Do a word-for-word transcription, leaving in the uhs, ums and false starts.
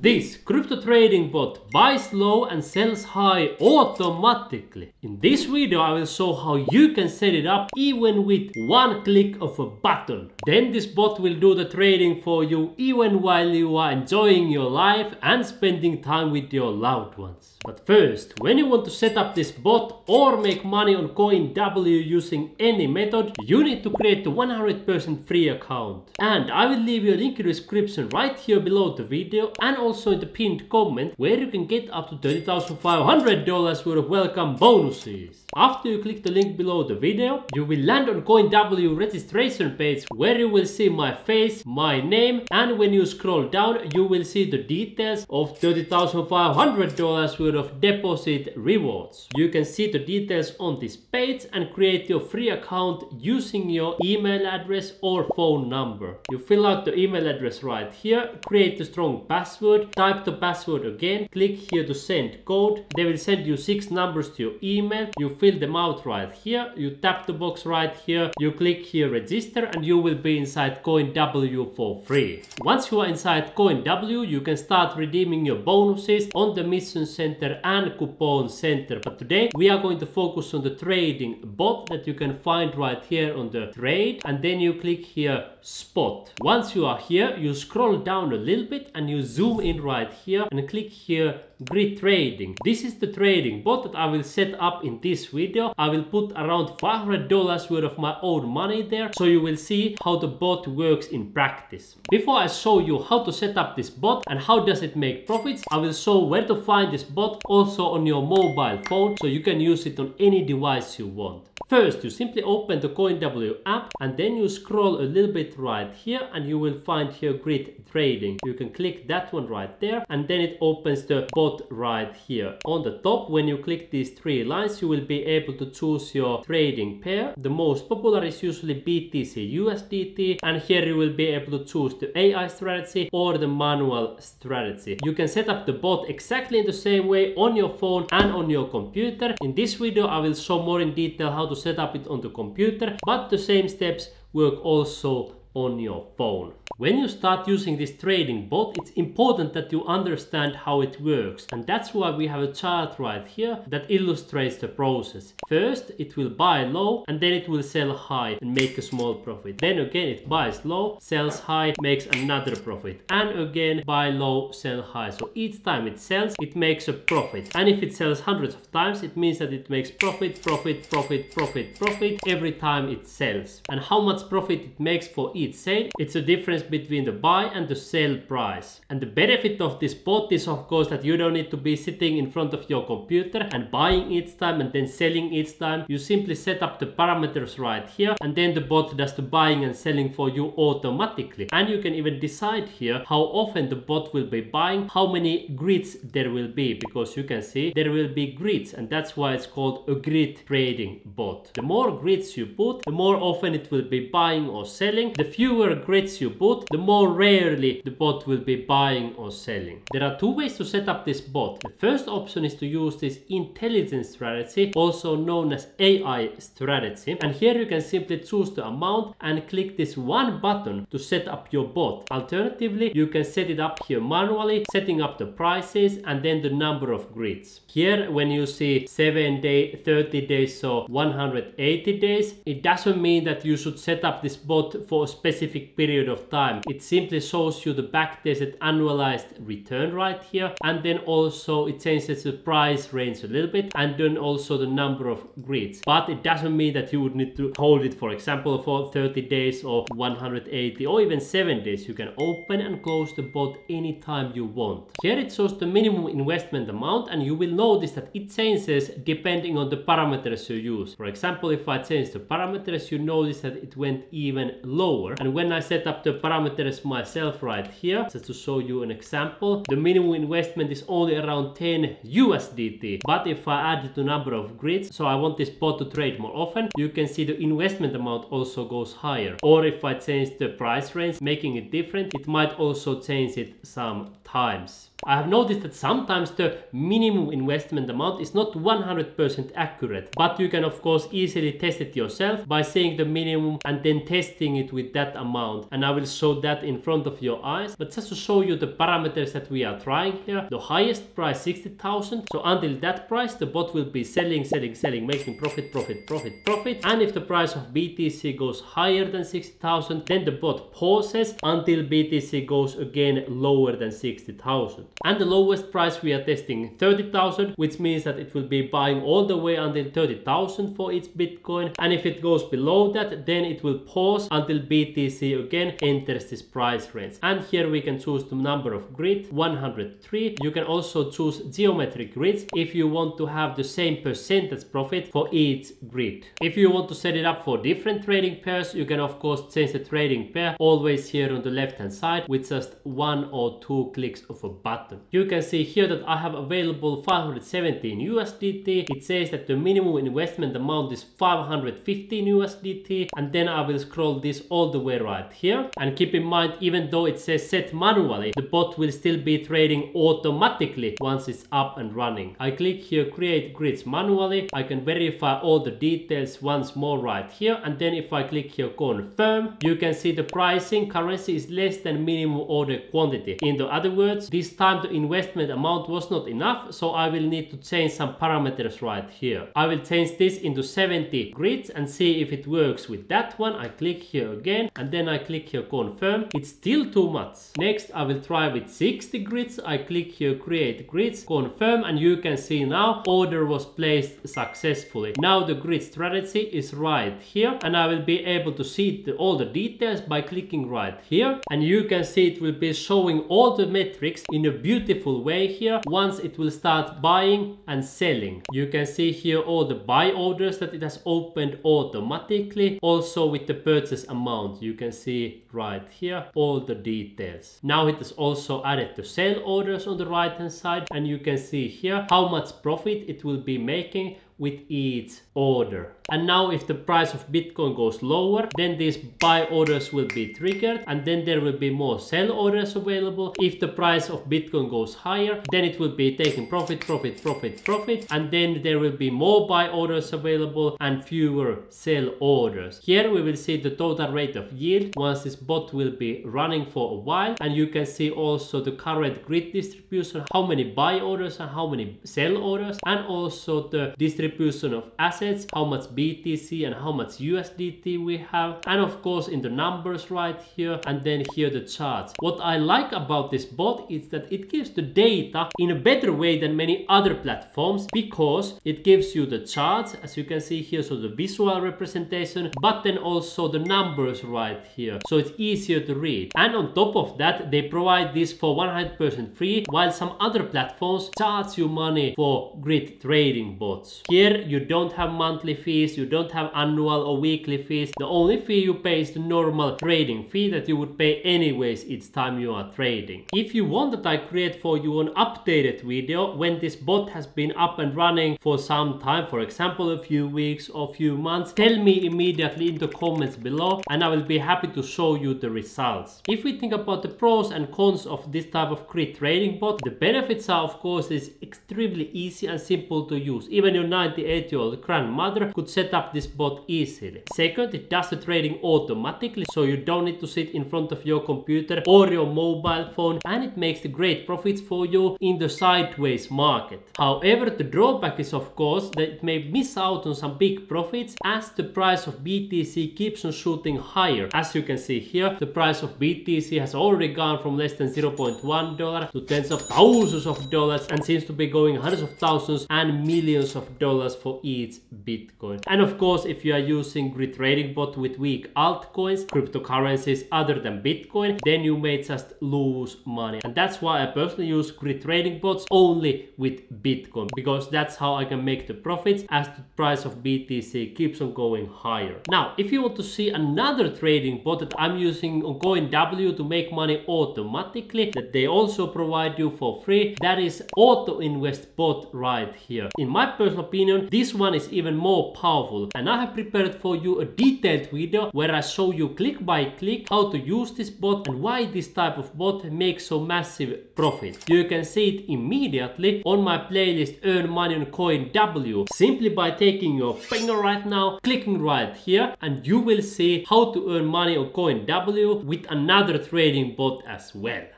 This crypto trading bot buys low and sells high automatically. In this video I will show how you can set it up even with one click of a button. Then this bot will do the trading for you even while you are enjoying your life and spending time with your loved ones. But first, when you want to set up this bot or make money on CoinW using any method, you need to create a one hundred percent free account. And I will leave you a link in the description right here below the video and also Also in the pinned comment where you can get up to thirty thousand five hundred dollars worth of welcome bonuses. After you click the link below the video, you will land on CoinW registration page where you will see my face, my name, and when you scroll down you will see the details of thirty thousand five hundred dollars worth of deposit rewards. You can see the details on this page and create your free account using your email address or phone number. You fill out the email address right here, create a strong password, type the password again, click here to send code. They will send you six numbers to your email. You fill them out right here, you tap the box right here, you click here register, and you will be inside CoinW for free. Once you are inside CoinW, you can start redeeming your bonuses on the Mission Center and Coupon Center. But today we are going to focus on the trading bot that you can find right here on the trade, and then you click here spot. Once you are here, you scroll down a little bit and you zoom in in right here and click here grid trading. This is the trading bot that I will set up in this video. I will put around five hundred dollars worth of my own money there, so you will see how the bot works in practice. Before I show you how to set up this bot and how does it make profits, I will show where to find this bot also on your mobile phone, so you can use it on any device you want. First, you simply open the CoinW app and then you scroll a little bit right here and you will find here grid trading. You can click that one right there and then it opens the bot right here. On the top, when you click these three lines, you will be able to choose your trading pair. The most popular is usually B T C U S D T, and here you will be able to choose the A I strategy or the manual strategy. You can set up the bot exactly in the same way on your phone and on your computer. In this video I will show more in detail how to set up it on the computer, but the same steps work also on your phone. When you start using this trading bot, it's important that you understand how it works, and that's why we have a chart right here that illustrates the process. First, it will buy low and then it will sell high and make a small profit. Then again, it buys low, sells high, makes another profit, and again buy low, sell high. So each time it sells, it makes a profit, and if it sells hundreds of times, it means that it makes profit, profit, profit, profit, profit every time it sells. And how much profit it makes for each sale, it's a difference between the buy and the sell price. And the benefit of this bot is of course that you don't need to be sitting in front of your computer and buying each time and then selling each time. You simply set up the parameters right here and then the bot does the buying and selling for you automatically. And you can even decide here how often the bot will be buying, how many grids there will be, because you can see there will be grids, and that's why it's called a grid trading bot. The more grids you put, the more often it will be buying or selling. The fewer grids you put, the more rarely the bot will be buying or selling. There are two ways to set up this bot. The first option is to use this intelligence strategy, also known as A I strategy, and here you can simply choose the amount and click this one button to set up your bot. Alternatively, you can set it up here manually, setting up the prices and then the number of grids. Here when you see seven day, thirty days or one hundred eighty days, it doesn't mean that you should set up this bot for a specific period of time. It simply shows you the backdated annualized return right here, and then also it changes the price range a little bit and then also the number of grids. But it doesn't mean that you would need to hold it, for example, for thirty days or one hundred eighty or even seven days. You can open and close the bot anytime you want. Here it shows the minimum investment amount, and you will notice that it changes depending on the parameters you use. For example, if I change the parameters, you notice that it went even lower. And when I set up the parameters parameters myself right here, just to show you an example, the minimum investment is only around ten U S D T, but if I add the number of grids, so I want this bot to trade more often, you can see the investment amount also goes higher. Or if I change the price range, making it different, it might also change it some times. I have noticed that sometimes the minimum investment amount is not one hundred percent accurate, but you can of course easily test it yourself by saying the minimum and then testing it with that amount, and I will show that in front of your eyes. But just to show you the parameters that we are trying here, the highest price sixty thousand, so until that price the bot will be selling, selling, selling, making profit, profit, profit, profit, and if the price of B T C goes higher than sixty thousand, then the bot pauses until B T C goes again lower than sixty thousand. And the lowest price we are testing thirty thousand, which means that it will be buying all the way until thirty thousand for its Bitcoin, and if it goes below that then it will pause until B T C again enters this price range. And here we can choose the number of grids, one hundred three. You can also choose geometric grids if you want to have the same percentage profit for each grid. If you want to set it up for different trading pairs, you can of course change the trading pair always here on the left hand side with just one or two clicks of a button. You can see here that I have available five hundred seventeen U S D T. It says that the minimum investment amount is five hundred fifteen U S D T, and then I will scroll this all the way right here. And keep in mind, even though it says set manually, the bot will still be trading automatically once it's up and running. I click here create grids manually. I can verify all the details once more right here, and then if I click here confirm, you can see the pricing currency is less than minimum order quantity. In other words, this time the investment amount was not enough, so I will need to change some parameters right here. I will change this into seventy grids and see if it works with that one. I click here again and then I click here confirm. It's still too much. Next I will try with sixty grids. I click here create grids, confirm, and you can see now order was placed successfully. Now the grid strategy is right here, and I will be able to see the, all the details by clicking right here, and you can see it will be showing all the metrics in a beautiful way here once it will start buying and selling. You can see here all the buy orders that it has opened automatically, also with the purchase amount. You can see right here all the details. Now it has also added the sell orders on the right hand side, and you can see here how much profit it will be making with each order. And now if the price of Bitcoin goes lower, then these buy orders will be triggered, and then there will be more sell orders available. If the price of Bitcoin goes higher, then it will be taking profit, profit, profit, profit, and then there will be more buy orders available and fewer sell orders. Here we will see the total rate of yield once this bot will be running for a while, and you can see also the current grid distribution, how many buy orders and how many sell orders, and also the distribution distribution of assets, how much B T C and how much U S D T we have, and of course in the numbers right here, and then here the charts. What I like about this bot is that it gives the data in a better way than many other platforms, because it gives you the charts as you can see here, so the visual representation, but then also the numbers right here, so it's easier to read. And on top of that, they provide this for one hundred percent free, while some other platforms charge you money for grid trading bots. Here you don't have monthly fees, you don't have annual or weekly fees. The only fee you pay is the normal trading fee that you would pay anyways each time you are trading. If you want that, I create for you an updated video when this bot has been up and running for some time, for example a few weeks or few months. Tell me immediately in the comments below and I will be happy to show you the results. If we think about the pros and cons of this type of grid trading bot, the benefits are of course it's extremely easy and simple to use. Even your ninety-eight year old grandmother could set up this bot easily. Second, it does the trading automatically, so you don't need to sit in front of your computer or your mobile phone, and it makes the great profits for you in the sideways market. However, the drawback is of course that it may miss out on some big profits as the price of B T C keeps on shooting higher. As you can see here, the price of B T C has already gone from less than zero point one dollar to tens of thousands of dollars, and seems to be going hundreds of thousands and millions of dollars for each Bitcoin. And of course, if you are using grid trading bot with weak altcoins, cryptocurrencies other than Bitcoin, then you may just lose money. And that's why I personally use grid trading bots only with Bitcoin, because that's how I can make the profits as the price of B T C keeps on going higher. Now, if you want to see another trading bot that I'm using CoinW to make money automatically that they also provide you for free. That is AutoInvest bot right here. In my personal opinion, this one is even more powerful, and I have prepared for you a detailed video where I show you click by click how to use this bot and why this type of bot makes so massive profit. You can see it immediately on my playlist Earn Money on CoinW, simply by taking your finger right now, clicking right here, and you will see how to earn money on CoinW with another trading bot as well.